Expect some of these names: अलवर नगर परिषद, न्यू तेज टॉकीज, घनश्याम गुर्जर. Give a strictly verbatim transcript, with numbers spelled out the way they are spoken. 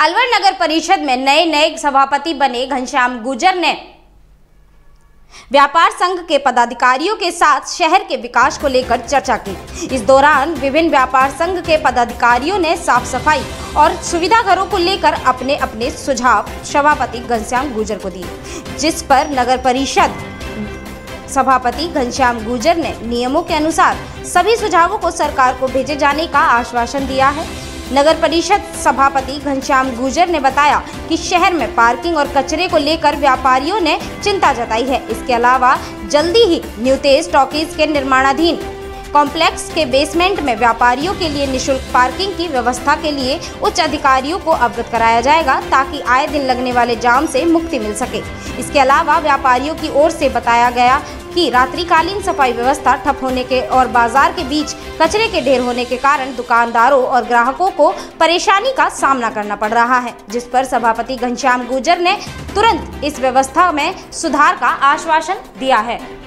अलवर नगर परिषद में नए नए सभापति बने घनश्याम गुर्जर ने व्यापार संघ के पदाधिकारियों के साथ शहर के विकास को लेकर चर्चा की। इस दौरान विभिन्न व्यापार संघ के पदाधिकारियों ने साफ सफाई और सुविधा घरों को लेकर अपने अपने सुझाव सभापति घनश्याम गुर्जर को दिए, जिस पर नगर परिषद सभापति घनश्याम गुर्जर ने नियमों के अनुसार सभी सुझावों को सरकार को भेजे जाने का आश्वासन दिया है। नगर परिषद सभापति घनश्याम गुर्जर ने बताया कि शहर में पार्किंग और कचरे को लेकर व्यापारियों ने चिंता जताई है। इसके अलावा जल्दी ही न्यू तेज टॉकीज के निर्माणाधीन कॉम्प्लेक्स के बेसमेंट में व्यापारियों के लिए निशुल्क पार्किंग की व्यवस्था के लिए उच्च अधिकारियों को अवगत कराया जाएगा, ताकि आए दिन लगने वाले जाम से मुक्ति मिल सके। इसके अलावा व्यापारियों की ओर से बताया गया कि रात्रिकालीन सफाई व्यवस्था ठप होने के और बाजार के बीच कचरे के ढेर होने के कारण दुकानदारों और ग्राहकों को परेशानी का सामना करना पड़ रहा है, जिस पर सभापति घनश्याम गुर्जर ने तुरंत इस व्यवस्था में सुधार का आश्वासन दिया है।